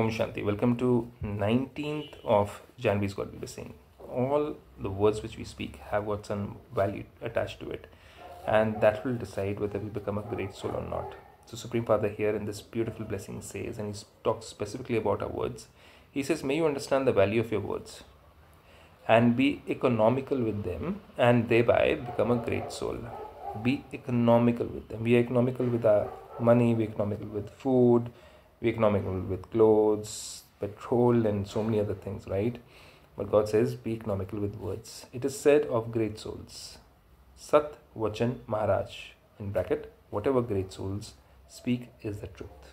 Om Shanti. Welcome to 19th of January's God Blessing. All the words which we speak have got some value attached to it, and that will decide whether we become a great soul or not. So Supreme Father here in this beautiful blessing says, and he talks specifically about our words, he says, may you understand the value of your words and be economical with them and thereby become a great soul. Be economical with them. We are economical with our money, we are economical with food, we're economical with clothes, petrol, and so many other things, right? But God says, be economical with words. It is said of great souls, Sat Vachan Maharaj, in bracket, whatever great souls speak is the truth.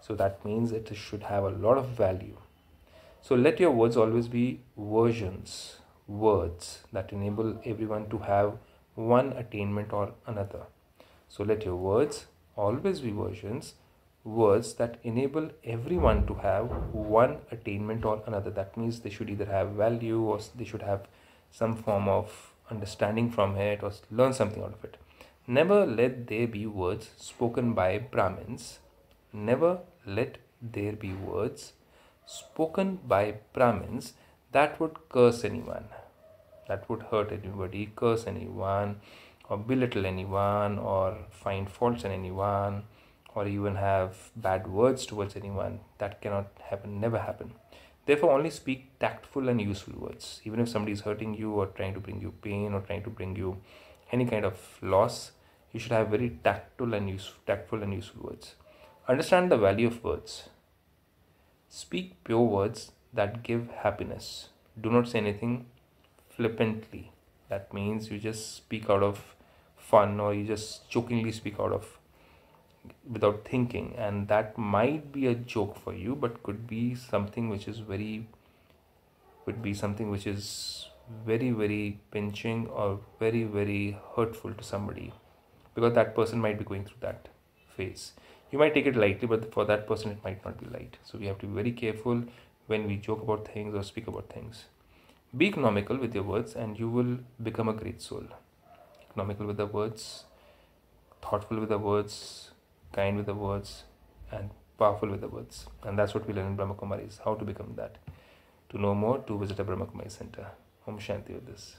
So that means it should have a lot of value. So let your words always be versions, words that enable everyone to have one attainment or another. So let your words always be versions, words that enable everyone to have one attainment or another. That means they should either have value or they should have some form of understanding from it or learn something out of it. Never let there be words spoken by Brahmins. Never let there be words spoken by Brahmins that would curse anyone, that would hurt anybody, curse anyone, or belittle anyone, or find faults in anyone, or even have bad words towards anyone. That cannot happen, never happen. Therefore, only speak tactful and useful words. Even if somebody is hurting you or trying to bring you pain or trying to bring you any kind of loss, you should have very tactful and useful words. Understand the value of words. Speak pure words that give happiness. Do not say anything flippantly. That means you just speak out of fun, or you just jokingly speak out of without thinking, and that might be a joke for you, but could be something which is very pinching or very hurtful to somebody, because that person might be going through that phase. You might take it lightly, but for that person it might not be light. So we have to be very careful when we joke about things or speak about things. Be economical with your words and you will become a great soul. Economical with the words, thoughtful with the words, kind with the words, and powerful with the words. And that's what we learn in Brahma Kumaris, how to become that. To know more, to visit a Brahma Kumari center. Om Shanti with this.